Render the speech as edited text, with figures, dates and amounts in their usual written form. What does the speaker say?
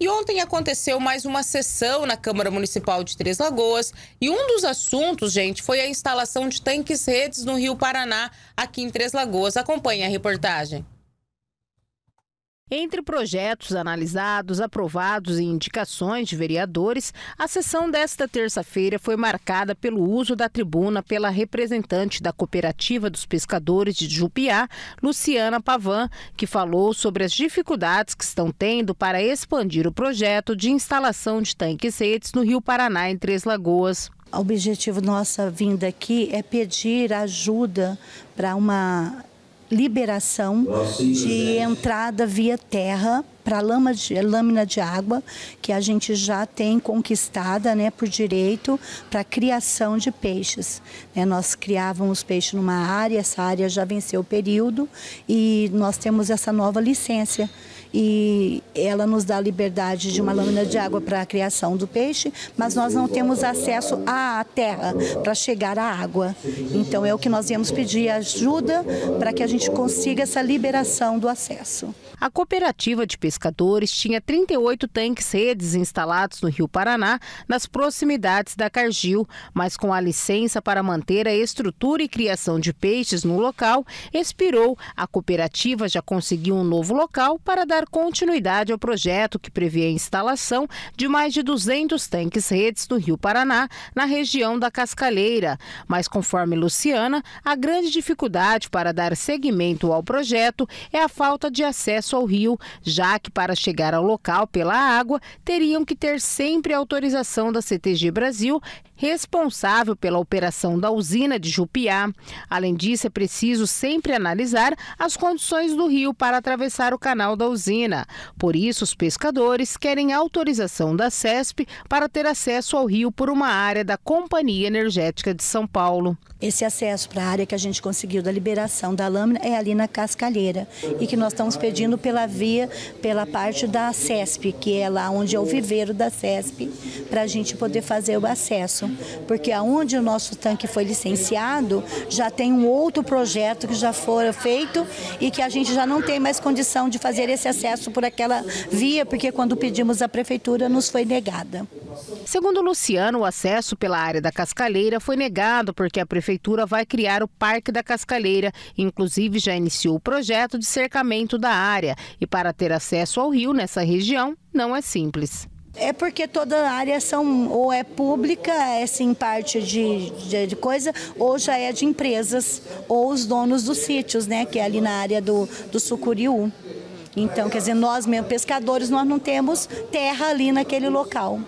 E ontem aconteceu mais uma sessão na Câmara Municipal de Três Lagoas e um dos assuntos, gente, foi a instalação de tanques redes no Rio Paraná, aqui em Três Lagoas. Acompanhe a reportagem. Entre projetos analisados, aprovados e indicações de vereadores, a sessão desta terça-feira foi marcada pelo uso da tribuna pela representante da Cooperativa dos Pescadores de Jupiá, Luciana Pavan, que falou sobre as dificuldades que estão tendo para expandir o projeto de instalação de tanques-redes no Rio Paraná, em Três Lagoas. O objetivo nossa vinda aqui é pedir ajuda para uma liberação de entrada via terra para lâmina de água, que a gente já tem conquistada, né, por direito, para criação de peixes. Né, nós criávamos peixe numa área, essa área já venceu o período e nós temos essa nova licença. E ela nos dá a liberdade de uma lâmina de água para a criação do peixe, mas nós não temos acesso à terra para chegar à água. Então é o que nós viemos pedir ajuda para que a gente consiga essa liberação do acesso. A Cooperativa de Pescadores tinha 38 tanques-redes instalados no Rio Paraná, nas proximidades da Cargil, mas com a licença para manter a estrutura e criação de peixes no local expirou. A cooperativa já conseguiu um novo local para dar continuidade ao projeto que prevê a instalação de mais de 200 tanques-redes no Rio Paraná, na região da Cascalheira. Mas, conforme Luciana, a grande dificuldade para dar seguimento ao projeto é a falta de acesso ao rio, já que para chegar ao local pela água teriam que ter sempre a autorização da CTG Brasil, responsável pela operação da usina de Jupiá. Além disso, é preciso sempre analisar as condições do rio para atravessar o canal da usina. Por isso, os pescadores querem autorização da CESP para ter acesso ao rio por uma área da Companhia Energética de São Paulo. Esse acesso para a área que a gente conseguiu da liberação da lâmina é ali na Cascalheira e que nós estamos pedindo pela parte da CESP, que é lá onde é o viveiro da CESP, para a gente poder fazer o acesso. Porque aonde o nosso tanque foi licenciado, já tem um outro projeto que já foi feito e que a gente já não tem mais condição de fazer esse acesso por aquela via, porque quando pedimos à prefeitura nos foi negada. Segundo Luciano, o acesso pela área da Cascalheira foi negado porque a prefeitura vai criar o Parque da Cascalheira, inclusive já iniciou o projeto de cercamento da área e para ter acesso ao rio nessa região não é simples. É porque toda a área ou é pública, é sim parte de coisa, ou já é de empresas, ou os donos dos sítios, né, que é ali na área do Sucuriú. Então, quer dizer, nós mesmo pescadores, nós não temos terra ali naquele local.